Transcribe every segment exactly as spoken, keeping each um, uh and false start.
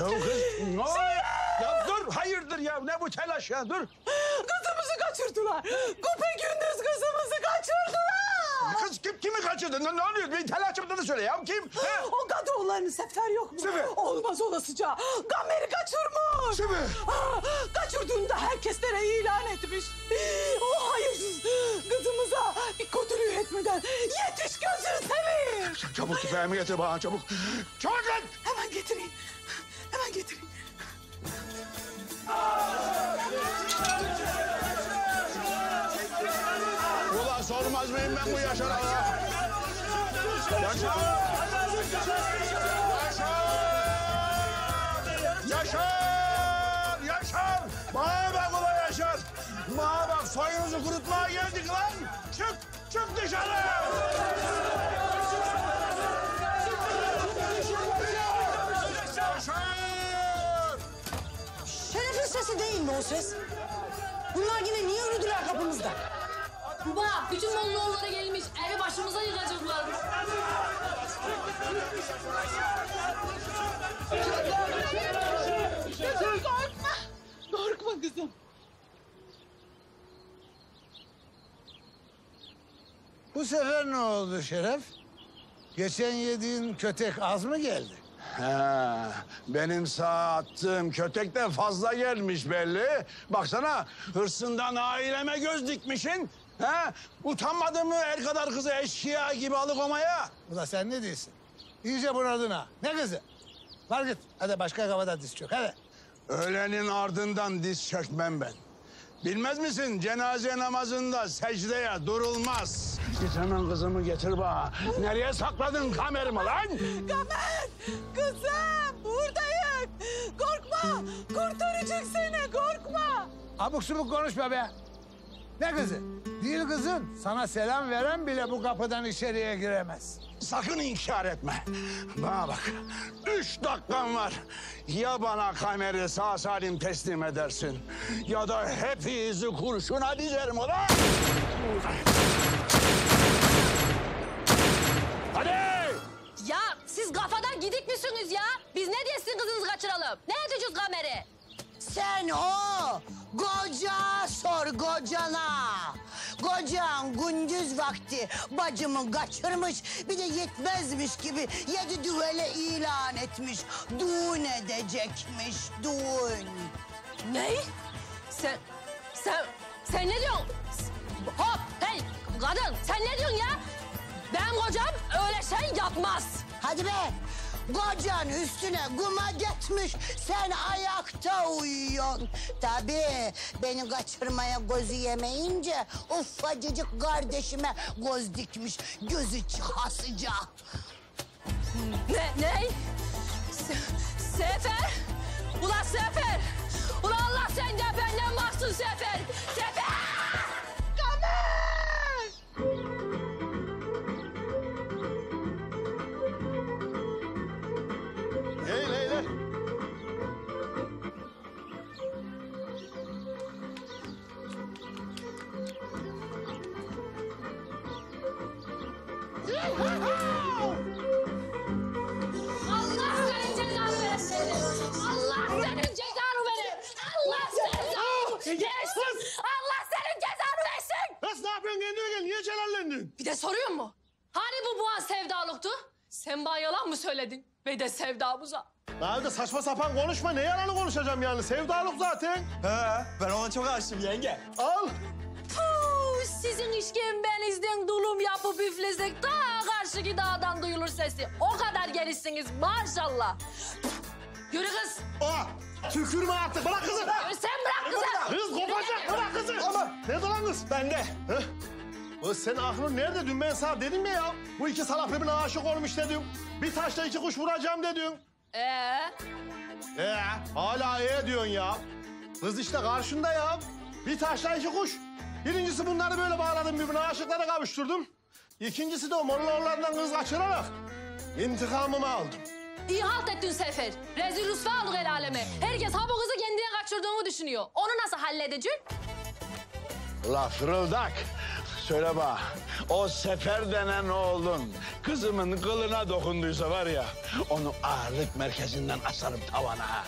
Ya kız ne oluyor? Ya dur, hayırdır ya? Ne bu telaş ya? Dur. Kızımızı kaçırdılar. Güpegündüz kızımızı kaçırdılar. Kız kim kimi kaçırdı? Ne, ne oluyor? Bir telaş yaptığını söyle ya. Kim? He? O Kadıoğullarının Sefer yok mu? Sefer. Olmaz olasıca. Kamer'i kaçırmış. Sefer. Ha, kaçırdığında herkeslere ilan etmiş. O hayırsız kızımıza bir kötülüğü etmeden yetiş gözünü seveyim. Çabuk tüfeğimi getir bana çabuk. Çabuk lan. Hemen getireyim. Hemen getireyim. Ulan sormaz mıyım ben bu Yaşar'a? Yaşar! Yaşar! Yaşar! Yaşar! Bana bak ulan Yaşar! Bana bak, soyunuzu kurutmaya geldik lan! Çık! Çık dışarı! Sesi değil mi o ses? Bunlar yine niye yürüdüler kapımızda? Baba, bütün Mollaoğulları gelmiş. Evi başımıza yıkacaklar. Korkma. Korkma kızım. Bu sefer ne oldu Şeref? Geçen yediğin kötek az mı geldi? Ha, benim sağa attığım kötek de fazla gelmiş belli. Baksana hırsından aileme göz dikmişin. Ha? Utanmadın mı el kadar kızı eşkıya gibi alıkomaya? Bu da sen ne diyorsun? İyice bunadın ha. Ne kızı? Var git. Hadi başka kafada diz çök. Hadi. Öğlenin ardından diz çökmem ben. Bilmez misin? Cenaze namazında secdeye durulmaz. Git hemen kızımı getir bana. Nereye sakladın Kamer'imi lan? Kamer! Kızım! Buradayım! Korkma! Kurtaracak seni! Korkma! Abuk subuk konuşma be! Ne kızı? Değil kızım. Sana selam veren bile bu kapıdan içeriye giremez. Sakın inkar etme. Bana bak. Üç dakikan var. Ya bana Kamer'i sağ salim teslim edersin. Ya da hepinizi kurşuna dizerim ulan. Hadi! Ya siz kafadan gidik misiniz ya? Biz ne diyesin kızınızı kaçıralım? Ne edeceğiz Kamer'i? Sen o koca sor kocana. Kocan gündüz vakti bacımı kaçırmış, bir de yetmezmiş gibi yedi düvele ilan etmiş. Düğün edecekmiş, düğün. Ne? Sen, sen, sen ne diyorsun? Hop, hey kadın sen ne diyorsun ya? Ben kocam öyle şey yapmaz. Hadi be. Kocan üstüne kuma gitmiş, sen ayakta uyuyorsun. Tabii beni kaçırmaya gözü yemeyince ufacıcık kardeşime göz dikmiş, gözü çıkasıca. Ne, ne? Se Sefer? Ulan Sefer! Ulan Allah senden benden baksın Sefer! Sefer! Kamer! Bir de soruyor mu? Hani bu boğaz sevdalıktı? Sen bana yalan mı söyledin? Ve de sevdamıza. Nade saçma sapan konuşma. Ne yalanı konuşacağım yani? Sevdalık zaten. He, ben ona çok aşığım yenge. Al. Puh, sizin işkembenizden dulum yapıp üflesek daha karşıki dağdan duyulur sesi. O kadar genişsiniz maşallah. Yürü kız. Aa, tükürme artık. Bırak kızı. Sen bırak kızı. Kız kopacak. Bırak kızı. Ama ne dolan kız? Bende. Heh. O sen aklın nerede? Dün ben sana dedim ya ya. Bu iki salak birbirine aşık olmuş dedim. Bir taşla iki kuş vuracağım dedim. Ee? Ee? Hala ee diyorsun ya. Kız işte karşında ya. Bir taşla iki kuş. Birincisi bunları böyle bağladım birbirine aşıklara kavuşturdum. İkincisi de o Mollaoğullarından kız kaçırarak intikamımı aldım. İyi halt ettin Sefer. Rezil rüsva olduk el aleme. Herkes ha bu kızı kendine kaçırdığını düşünüyor. Onu nasıl halledeceksin? La fırıldak. Söyle bana, o Sefer denen oğlun kızımın kılına dokunduysa var ya, onu ağırlık merkezinden asarım tavana.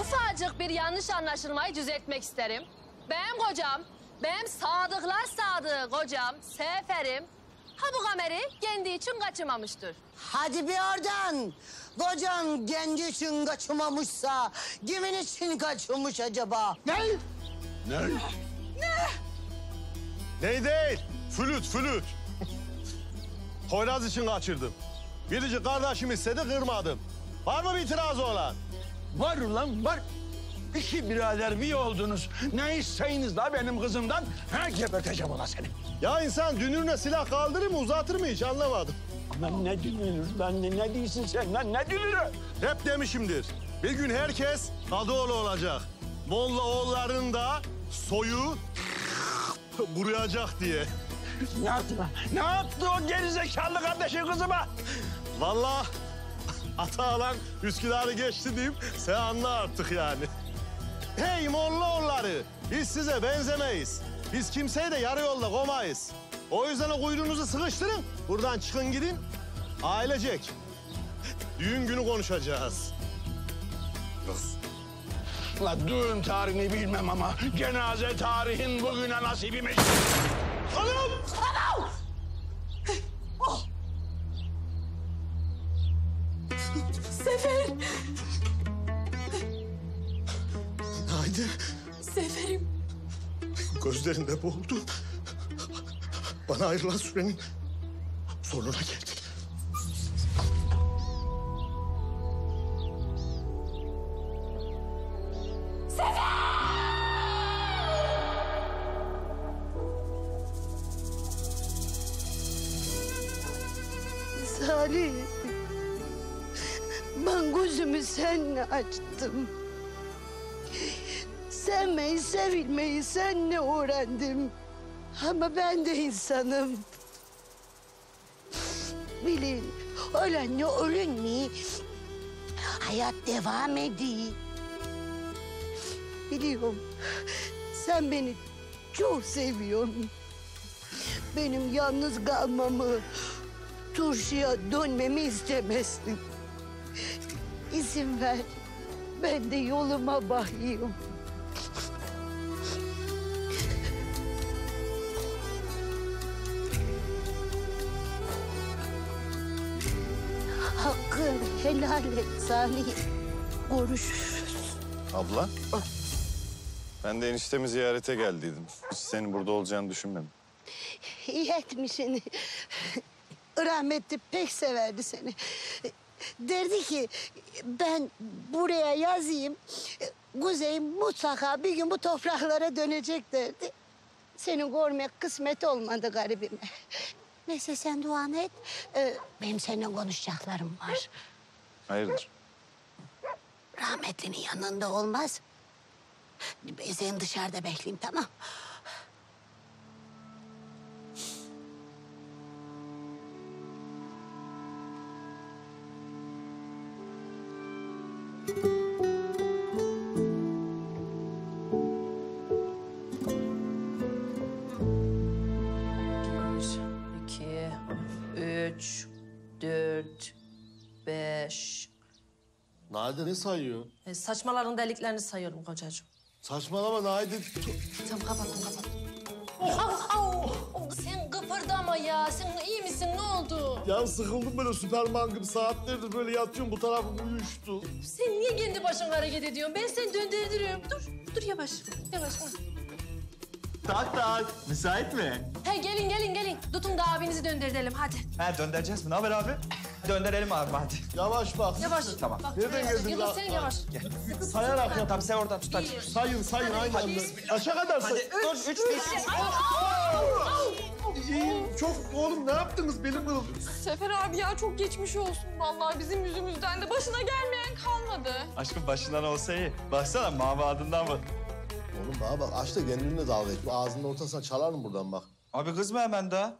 Ufacık bir yanlış anlaşılmayı düzeltmek isterim. Benim kocam, benim sadıklar sadığı kocam Sefer'im, ha bu kameri kendi için kaçırmamıştır. Hadi bir oradan. Kocan kendi için kaçırmamışsa kimin için kaçırmış acaba? Ne? Ne? Ne? Ne değil? Flüt, flüt. Poyraz için kaçırdım. Biricik kardeşim istedi, kırmadım. Var mı bir itirazı olan? Var ulan, var. İki birader bir oldunuz. Ne isteyiniz la benim kızımdan? Ha, geberteceğim ona seni. Ya insan dünürüne silah kaldırır mı, uzatır mı hiç anlamadım. Aman ne dünürü lan, ne, ne değilsin sen lan, ne dünürü? Hep demişimdir, bir gün herkes Kadıoğlu olacak. Mollaoğulların da soyu burayacak diye. Ne yaptı lan? Ne yaptı o gerizekalı kardeşin kızıma? Vallahi ata alan Üsküdar'ı geçti diyeyim, sen anla artık yani. Hey Mollaoğulları, biz size benzemeyiz. Biz kimseyi de yarı yolda koymayız. O yüzden o kuyruğunuzu sıkıştırın, buradan çıkın gidin. Ailecek. Düğün günü konuşacağız. Kız. La düğün tarihini bilmem ama cenaze tarihin bugüne nasibimiz. Hanım! Hanım! Oh. Sefer! Nade! Seferim! Gözlerinde boğuldu. Bana ayrılan sürenin sonuna geldik. Sefer! Salih, ben gözümü seninle açtım. Sevmeyi, sevilmeyi seninle öğrendim. Ama ben de insanım. Bilin, ölenle ölünmeyi, hayat devam ediyor. Biliyorum, sen beni çok seviyorsun. Benim yalnız kalmamı, turşuya dönmemi istemezsin. İzin ver, ben de yoluma bakayım. Helal et Salih. Görüşürüz. Abla. Ah. Ben de eniştemi ziyarete geldiydim. Hiç senin burada olacağını düşünmedim. İyi etmişsin. Rahmetli pek severdi seni. Derdi ki ben buraya yazayım. Kuzey mutlaka bir gün bu topraklara dönecek derdi. Seni görmek kısmet olmadı garibime. Neyse sen duanı et. Ee, benim seninle konuşacaklarım var. Hayırdır? Rahmetlinin yanında olmaz. Seni dışarıda bekleyeyim, tamam. Nade ne sayıyor? E, saçmaların deliklerini sayıyorum kocacığım. Saçmalama Nade. Tamam kapattım kapattım. Oh. Oh, oh. Sen kıpırdama ya. Sen iyi misin? Ne oldu? Ya sıkıldım böyle Süperman gibi. Saatlerdir böyle yatıyorum. Bu tarafım uyuştu. Sen niye kendi başına hareket ediyorsun? Ben seni döndürüyorum. Dur. Dur yavaş. Yavaş. Tak tak. Müsait mi? He gelin gelin gelin. Tutun da abinizi döndürelim hadi. He döndüreceğiz mi? Ne haber abi? Döndürelim abi hadi. Yavaş bak. Yavaş. Tamam. Bak, nereden geldin? Yıldız sen yavaş. Gel. Sayarak ya. Tabii sen oradan tut hadi. Sayın sayın aynı anda. Aşağı kadar say. Dört, üç, beş. Çok oğlum ne yaptınız benim kızım? Sefer abi ya çok geçmiş olsun vallahi bizim yüzümüzden de başına gelmeyen kalmadı. Aşkım başından olsa iyi. Baksana mavadından bak. Oğlum bana bak aç da kendinle dalga etme. Ağzının ortasına çalarım buradan bak. Abi kızma hemen daha.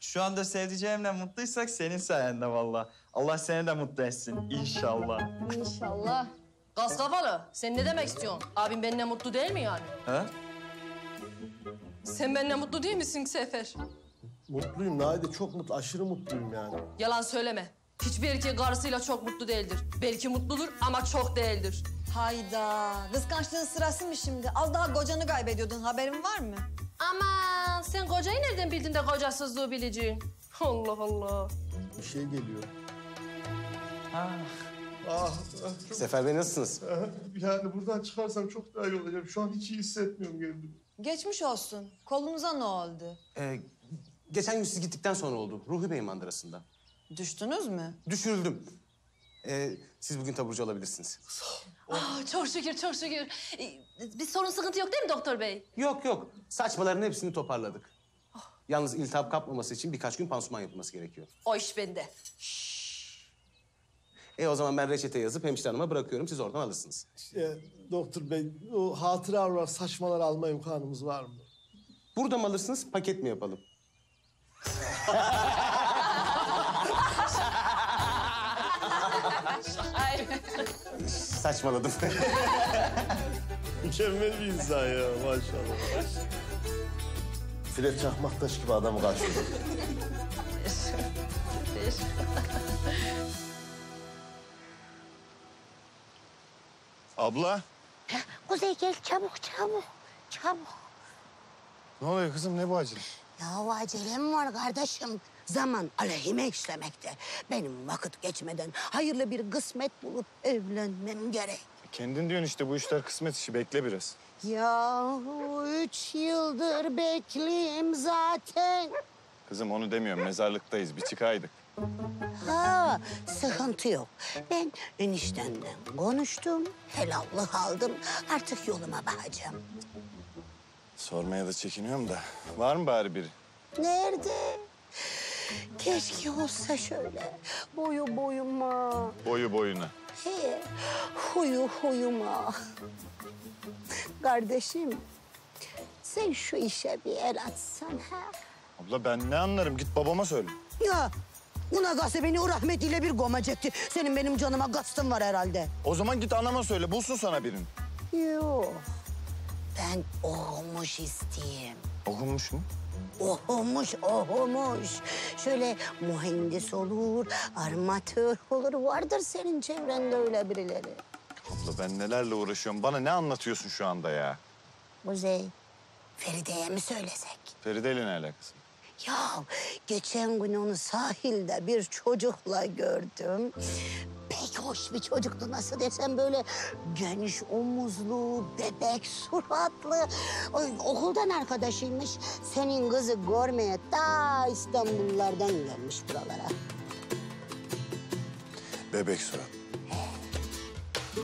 Şu anda sevdiceğimle mutluysak senin sayende vallahi. Allah seni de mutlu etsin inşallah. İnşallah. Gaz kafalı sen ne demek istiyorsun? Abim benimle mutlu değil mi yani? He? Sen benimle mutlu değil misin Sefer? Mutluyum Nade, çok mutlu, aşırı mutluyum yani. Yalan söyleme. Hiçbir erkek karısıyla çok mutlu değildir. Belki mutludur ama çok değildir. Hayda, kıskançlığın sırası mı şimdi? Az daha kocanı kaybediyordun, haberin var mı? Aman, sen kocayı nereden bildin de kocasızlığı bileceksin? Allah Allah. Bir şey geliyor. Ah. Ah, ah Sefer Bey, nasılsınız? Yani buradan çıkarsam çok daha iyi olacağım. Şu an hiç iyi hissetmiyorum kendimi. Geçmiş olsun. Kolunuza ne oldu? Ee, geçen gün siz gittikten sonra oldu. Ruhi Bey mandırasında. Düştünüz mü? Düşürüldüm. Ee, siz bugün taburcu olabilirsiniz. Ah, çok şükür, çok şükür. Ee, bir sorun sıkıntı yok değil mi doktor bey? Yok yok. Saçmaların hepsini toparladık. Oh. Yalnız iltihap kapmaması için birkaç gün pansuman yapılması gerekiyor. O iş bende. E o zaman ben reçete yazıp hemşire hanıma bırakıyorum. Siz oradan alırsınız. E, doktor bey, o hatıra var, saçmalar alma imkanımız var mı? Burada mı alırsınız, paket mi yapalım? Saçmaladım. Mükemmel bir insan ya, maşallah. File çakmaktaş gibi adamı karşılıyor. Abla. Ha, Kuzey gel çabuk çabuk çabuk. Ne oluyor kızım, ne bu acele? Ya o acelem var kardeşim. Zaman aleyhime işlemekte. Benim vakit geçmeden hayırlı bir kısmet bulup evlenmem gerek. Kendin diyorsun işte, bu işler kısmet işi, bekle biraz. Ya üç yıldır bekleyeyim zaten. Kızım onu demiyorum, mezarlıktayız, bir çıkaydık. Ha, sıkıntı yok. Ben eniştemden konuştum, helallık aldım. Artık yoluma bakacağım. Sormaya da çekiniyorum da, var mı bari biri? Nerede? Keşke olsa şöyle, boyu boyuma. Boyu boyuna. He, huyu huyuma. Kardeşim, sen şu işe bir el atsan ha. Abla ben ne anlarım, git babama söyle. Ya, buna gazete beni o rahmetiyle bir gomacaktı. Senin benim canıma gastın var herhalde. O zaman git anama söyle, bulsun sana birini. Yok, ben okumuş isteyeyim. Okumuş mu? Ohumuş, ohumuş. Şöyle mühendis olur, armatör olur. Vardır senin çevrende öyle birileri. Abla ben nelerle uğraşıyorum. Bana ne anlatıyorsun şu anda ya? Kuzey, Feride'ye mi söylesek? Feride'yle ne alakası? Ya geçen gün onu sahilde bir çocukla gördüm. Pek hoş bir çocuktu, nasıl desem böyle geniş omuzlu, bebek suratlı. Okuldan arkadaşıymış. Senin kızı görmeye ta İstanbullulardan gelmiş buralara. Bebek suratlı.